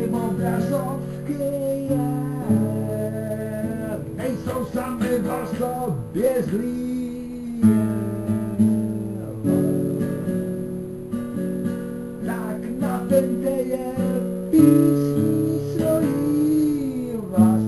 wymowa żołkę ja. Ej, są samego sobie zli. Tak napędzę je pismi swoim was.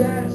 Yeah.